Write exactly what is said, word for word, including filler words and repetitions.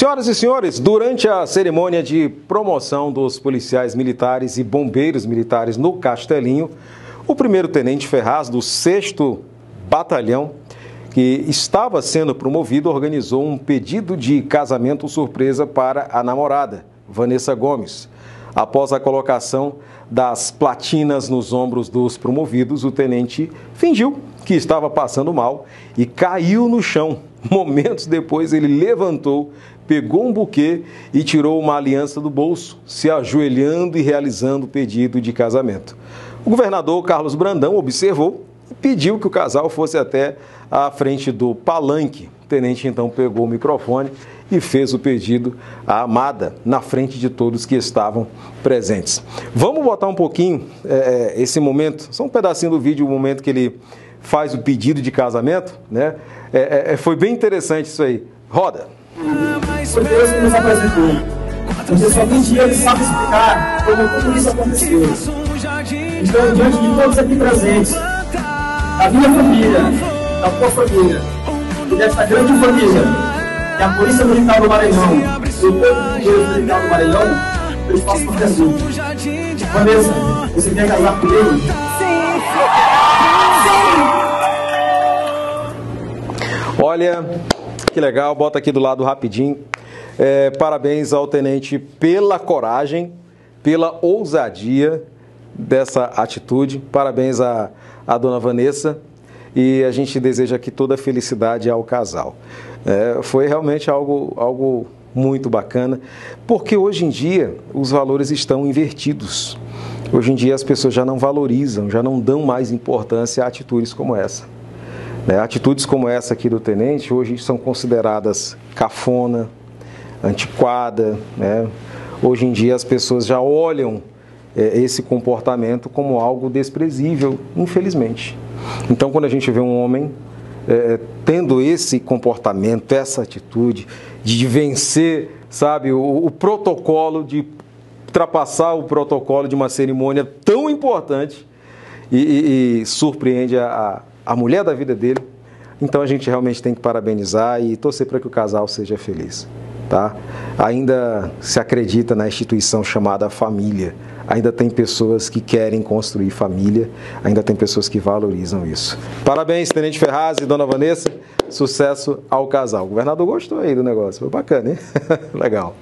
Senhoras e senhores, durante a cerimônia de promoção dos policiais militares e bombeiros militares no Castelinho, o primeiro-tenente Ferraz, do sexto Batalhão, que estava sendo promovido, organizou um pedido de casamento surpresa para a namorada, Vanessa Gomes. Após a colocação das platinas nos ombros dos promovidos, o tenente fingiu que estava passando mal e caiu no chão. Momentos depois, ele levantou, pegou um buquê e tirou uma aliança do bolso, se ajoelhando e realizando o pedido de casamento. O governador Carlos Brandão observou e pediu que o casal fosse até a frente do palanque. O tenente então pegou o microfone e fez o pedido à amada, na frente de todos que estavam presentes. Vamos botar um pouquinho é, esse momento, só um pedacinho do vídeo, o momento que ele faz o pedido de casamento, né? É, é, foi bem interessante isso aí. Roda! Foi Deus que nos apresentou. Você somente ele sabe explicar como tudo isso aconteceu. Estou diante de todos aqui presentes, da minha família, da tua família, e desta grande família, que a Polícia Militar do Maranhão e o Polícia Militar do Maranhão, eu faço por Jesus. Vanessa, você quer casar comigo? Sim! Sim! Olha, que legal, bota aqui do lado rapidinho. É, parabéns ao tenente pela coragem, pela ousadia dessa atitude. Parabéns à, à dona Vanessa. E a gente deseja aqui toda felicidade ao casal. É, foi realmente algo, algo muito bacana, porque hoje em dia os valores estão invertidos. Hoje em dia as pessoas já não valorizam, já não dão mais importância a atitudes como essa. Né? Atitudes como essa aqui do tenente hoje são consideradas cafona, antiquada. Né? Hoje em dia as pessoas já olham é, esse comportamento como algo desprezível, infelizmente. Então, quando a gente vê um homem é, tendo esse comportamento, essa atitude de vencer, sabe, o, o protocolo, de ultrapassar o protocolo de uma cerimônia tão importante e, e, e surpreende a, a mulher da vida dele, então a gente realmente tem que parabenizar e torcer para que o casal seja feliz. Tá? Ainda se acredita na instituição chamada família, ainda tem pessoas que querem construir família, ainda tem pessoas que valorizam isso. Parabéns, tenente Ferraz e dona Vanessa, sucesso ao casal. O governador gostou aí do negócio, foi bacana, hein? Legal.